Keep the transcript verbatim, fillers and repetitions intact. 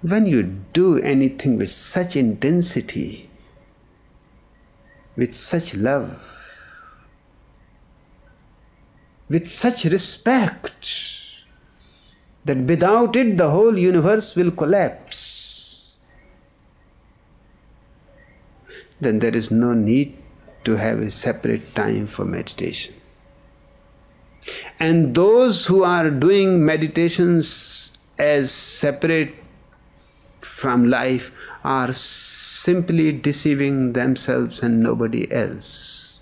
When you do anything with such intensity, with such love, with such respect, that without it the whole universe will collapse, then there is no need to have a separate time for meditation. And those who are doing meditations as separate from life are simply deceiving themselves and nobody else.